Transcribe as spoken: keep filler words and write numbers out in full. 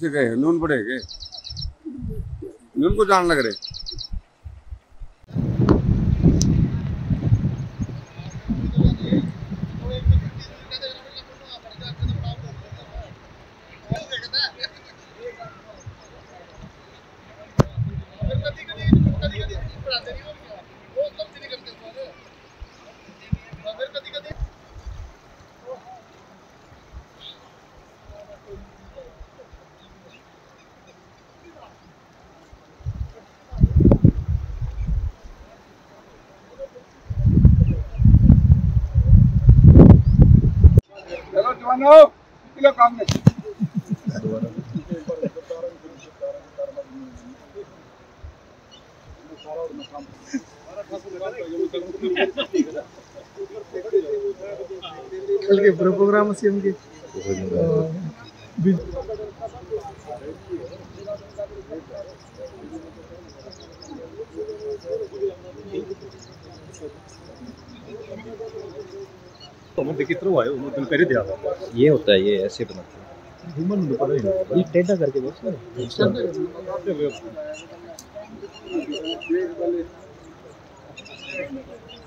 से गए नून पड़े गए नून को जान लग रहे। नो किलो काम नहीं कल के प्रोग्राम से हम के ये होता है, ये ऐसे बनाते हैं ये टेढ़ा करके बस ना।